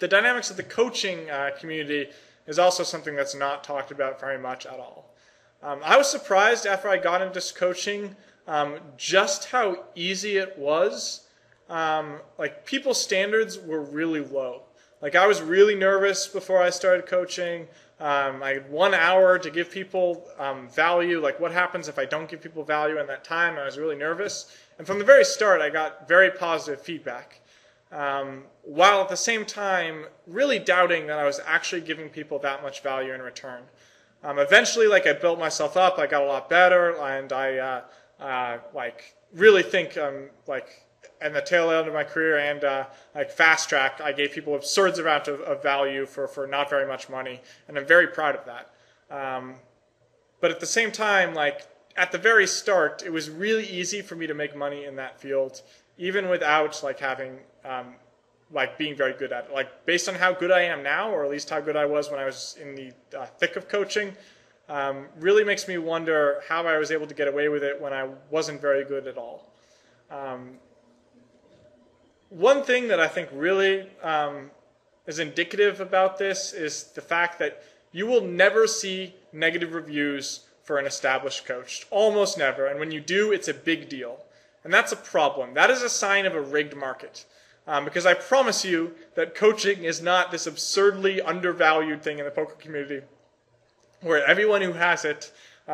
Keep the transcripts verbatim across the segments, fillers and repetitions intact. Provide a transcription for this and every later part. the dynamics of the coaching uh, community is also something that's not talked about very much at all. Um, I was surprised after I got into coaching um, just how easy it was. Um, like, people's standards were really low. Like, I was really nervous before I started coaching. Um, I had one hour to give people um, value. Like, what happens if I don't give people value in that time? I was really nervous. And from the very start, I got very positive feedback, um, while at the same time really doubting that I was actually giving people that much value in return. Um, eventually, like, I built myself up. I got a lot better, and I, uh, uh, like, really think um, like, and the tail end of my career and uh, like fast track, I gave people absurd amount of, of value for, for not very much money, and I'm very proud of that. Um, but at the same time, like at the very start, it was really easy for me to make money in that field, even without like having um, like being very good at it. Like based on how good I am now, or at least how good I was when I was in the uh, thick of coaching, um, really makes me wonder how I was able to get away with it when I wasn't very good at all. Um, One thing that I think really um, is indicative about this is the fact that you will never see negative reviews for an established coach. Almost never. And when you do, it's a big deal. And that's a problem. That is a sign of a rigged market. Um, because I promise you that coaching is not this absurdly undervalued thing in the poker community where everyone who has it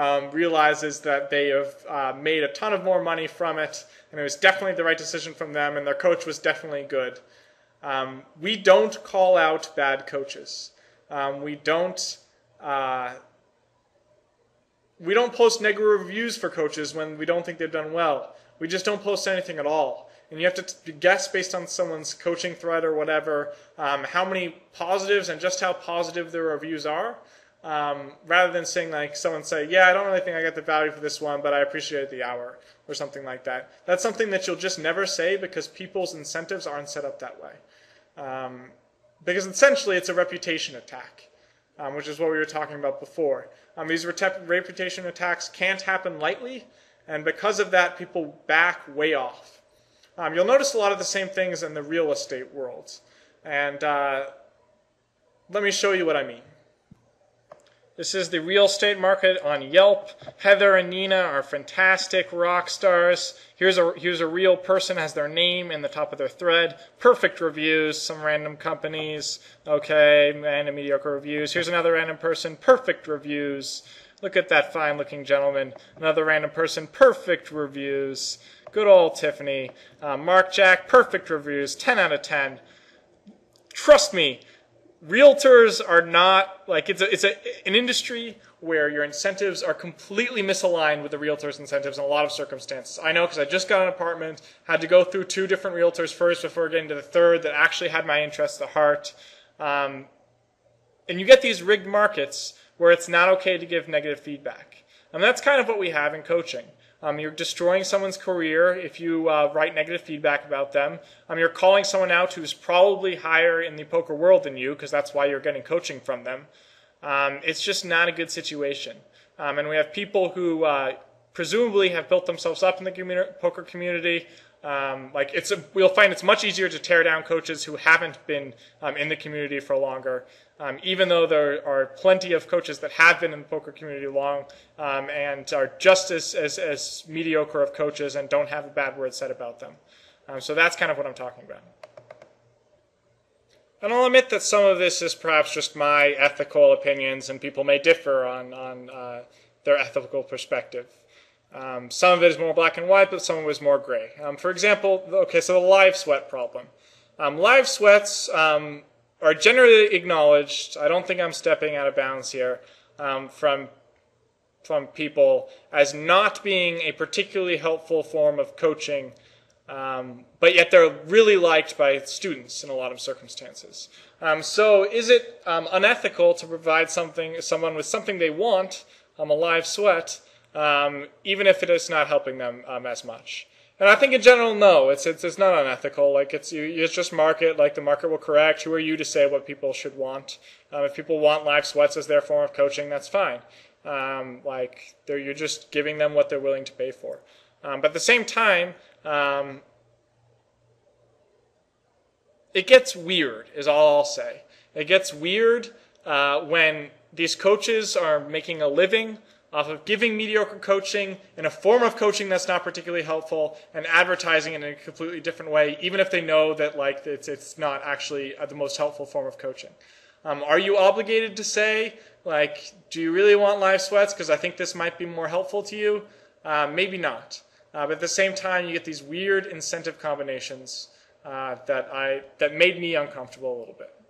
Um, realizes that they have uh, made a ton of more money from it, and it was definitely the right decision from them, and their coach was definitely good. Um, we don't call out bad coaches. Um, we don't uh, we don't post negative reviews for coaches when we don't think they've done well. We just don't post anything at all. And you have to t guess based on someone's coaching thread or whatever um, how many positives and just how positive their reviews are. Um, rather than saying like someone say, yeah, I don't really think I got the value for this one, but I appreciate the hour or something like that. That's something that you'll just never say because people's incentives aren't set up that way. Um, because essentially it's a reputation attack, um, which is what we were talking about before. Um, these reputation attacks can't happen lightly, and because of that, people back way off. Um, you'll notice a lot of the same things in the real estate world. And uh, let me show you what I mean. This is the real estate market on Yelp. Heather and Nina are fantastic rock stars. Here's a, here's a real person, has their name in the top of their thread. Perfect reviews, some random companies. Okay, and mediocre reviews. Here's another random person, perfect reviews. Look at that fine looking gentleman. Another random person, perfect reviews. Good old Tiffany. Uh, Mark Jack, perfect reviews, ten out of ten. Trust me. Realtors are not, like, it's, a, it's a, an industry where your incentives are completely misaligned with the realtor's incentives in a lot of circumstances. I know because I just got an apartment, had to go through two different realtors first before getting to the third that actually had my interests at heart. Um, and you get these rigged markets where it's not okay to give negative feedback. And that's kind of what we have in coaching. Um, you're destroying someone's career if you uh, write negative feedback about them. Um, you're calling someone out who's probably higher in the poker world than you because that's why you're getting coaching from them. Um, it's just not a good situation. Um, and we have people who uh, presumably have built themselves up in the community, poker community. Um, like it's a, we'll find it's much easier to tear down coaches who haven't been um, in the community for longer, um, even though there are plenty of coaches that have been in the poker community long um, and are just as, as, as mediocre of coaches and don't have a bad word said about them. Um, so that's kind of what I'm talking about. And I'll admit that some of this is perhaps just my ethical opinions, and people may differ on, on uh, their ethical perspective. Um, some of it is more black and white, but some of it is more gray. Um, for example, okay, so the live sweat problem. Um, live sweats um, are generally acknowledged, I don't think I'm stepping out of bounds here, um, from, from people as not being a particularly helpful form of coaching, um, but yet they're really liked by students in a lot of circumstances. Um, so is it um, unethical to provide something, someone with something they want, um, a live sweat, Um, even if it is not helping them um, as much? And I think in general, no, it's it's, it's not unethical. Like it's you, it's just market. Like the market will correct. Who are you to say what people should want? Um, if people want live sweats as their form of coaching, that's fine. Um, like they're, you're just giving them what they're willing to pay for. Um, but at the same time, um, it gets weird, is all I'll say. It gets weird uh, when these coaches are making a living off of giving mediocre coaching in a form of coaching that's not particularly helpful and advertising it in a completely different way, even if they know that like it's, it's not actually the most helpful form of coaching. Um, are you obligated to say, like, do you really want live sweats? Because I think this might be more helpful to you. Uh, maybe not. Uh, but at the same time, you get these weird incentive combinations uh, that I that made me uncomfortable a little bit.